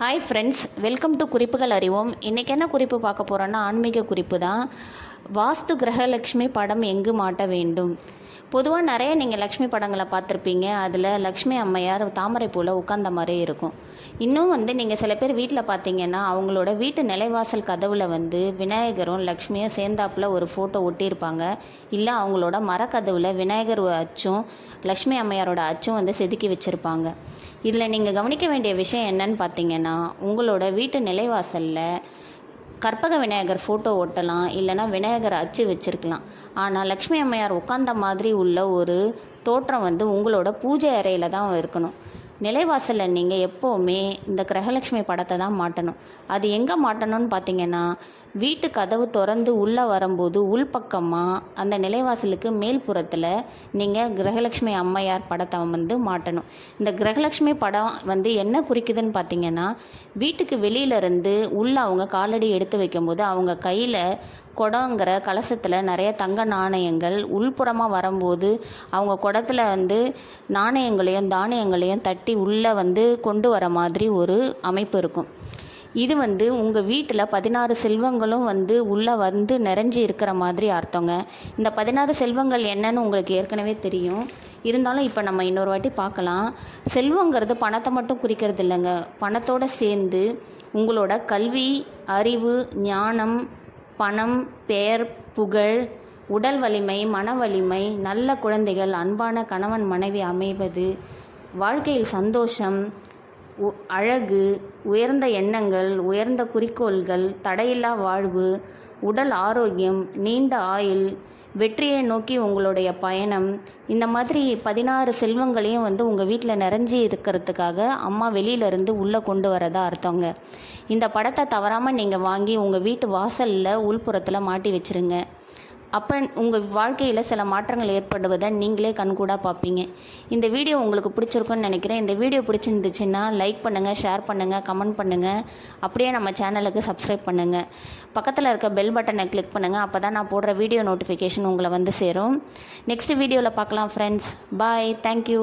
Hi friends, welcome to குறிப்புகள் அறிவோம். இன்னைக்கு என்ன குறிப்பு பார்க்க போறோம்னா ஆன்மீக குறிப்பு தான். வாஸ்து கிரகலட்சுமி படம் எங்கு மாட்ட வேண்டும்? பொதுவாக நிறைய நீங்கள் லக்ஷ்மி படங்களை பார்த்துருப்பீங்க. அதில் லக்ஷ்மி அம்மையார் தாமரை பூவில் உட்காந்த மாதிரியே இருக்கும். இன்னும் நீங்கள் சில பேர் வீட்டில் பார்த்தீங்கன்னா அவங்களோட வீட்டு நிலைவாசல் கதவில் விநாயகரும் லக்ஷ்மியும் சேர்ந்தாப்பில் ஒரு ஃபோட்டோ ஒட்டியிருப்பாங்க. இல்லை அவங்களோட மரக்கதவில் விநாயகர் அச்சும் லக்ஷ்மி அம்மையாரோட அச்சும் செதுக்கி வச்சுருப்பாங்க. இதில் நீங்கள் கவனிக்க வேண்டிய விஷயம் என்னன்னு பார்த்தீங்கன்னா, உங்களோட வீட்டு நிலைவாசலில் கற்பக விநாயகர் ஃபோட்டோ ஒட்டலாம், இல்லைனா விநாயகர் அச்சு வச்சுருக்கலாம். ஆனால் லக்ஷ்மி அம்மையார் உட்கார்ந்த மாதிரி உள்ள ஒரு தோற்றம் உங்களோட பூஜை அறையில் தான் இருக்கணும். நிலைவாசலில் நீங்கள் எப்போவுமே இந்த கிரகலட்சுமி படத்தை தான் மாட்டணும். அது எங்கே மாட்டணும்னு பார்த்தீங்கன்னா, வீட்டு கதவு திறந்து உள்ளே வரும்போது உள்பக்கமாக அந்த நிலைவாசலுக்கு மேல்புறத்தில் நீங்கள் கிரகலட்சுமி அம்மையார் படத்தை மாட்டணும். இந்த கிரகலட்சுமி படம் என்ன குறிக்குதுன்னு பார்த்தீங்கன்னா, வீட்டுக்கு வெளியிலேருந்து உள்ளே அவங்க காலடி எடுத்து வைக்கும்போது அவங்க கையில் குடங்கிற கலசத்தில் நிறைய தங்க நாணயங்கள், உள்புறமாக வரும்போது அவங்க குடத்தில் நாணயங்களையும் தானியங்களையும் தட்டி உள்ளே கொண்டு வர மாதிரி ஒரு அமைப்பு இருக்கும். இது உங்கள் வீட்டில் 16 செல்வங்களும் உள்ளே நிறைஞ்சி இருக்கிற மாதிரி அர்த்தங்க. இந்த 16 செல்வங்கள் என்னன்னு உங்களுக்கு ஏற்கனவே தெரியும். இருந்தாலும் இப்போ நம்ம இன்னொரு வாட்டி பார்க்கலாம். செல்வங்கிறது பணத்தை மட்டும் குறிக்கிறது இல்லைங்க. பணத்தோடு சேர்ந்து உங்களோட கல்வி, அறிவு, ஞானம், பணம், பெயர், புகழ், உடல் வலிமை, மன வலிமை, நல்ல குழந்தைகள், அன்பான கணவன் மனைவி அமைவது, வாழ்க்கையில் சந்தோஷம், அழகு, உயர்ந்த எண்ணங்கள், உயர்ந்த குறிக்கோள்கள், தடையில்லா வாழ்வு, உடல் ஆரோக்கியம், நீண்ட ஆயுள், வெற்றியை நோக்கி உங்களுடைய பயணம், இந்த மாதிரி 16 செல்வங்களையும் உங்கள் வீட்டில் நிறைஞ்சி இருக்கிறதுக்காக அம்மா வெளியிலேருந்து உள்ளே கொண்டு வரதா அர்த்தங்க. இந்த படத்தை தவறாமல் நீங்கள் வாங்கி உங்கள் வீட்டு வாசலில் உள்புறத்தில் மாட்டி வச்சுருங்க. அப்போ உங்கள் வாழ்க்கையில் சில மாற்றங்கள் ஏற்படுவதை நீங்களே கண்கூடாக பார்ப்பீங்க. இந்த வீடியோ உங்களுக்கு பிடிச்சிருக்குன்னு நினைக்கிறேன். இந்த வீடியோ பிடிச்சிருந்துச்சுன்னா லைக் பண்ணுங்கள், ஷேர் பண்ணுங்கள், கமெண்ட் பண்ணுங்கள். அப்படியே நம்ம சேனலுக்கு சப்ஸ்கிரைப் பண்ணுங்கள். பக்கத்தில் இருக்க பெல் பட்டனை கிளிக் பண்ணுங்கள். அப்போ தான் நான் போடுற வீடியோ நோட்டிஃபிகேஷன் உங்களை சேரும். நெக்ஸ்ட் வீடியோவில் பார்க்கலாம் ஃப்ரெண்ட்ஸ். பாய், தேங்க்யூ.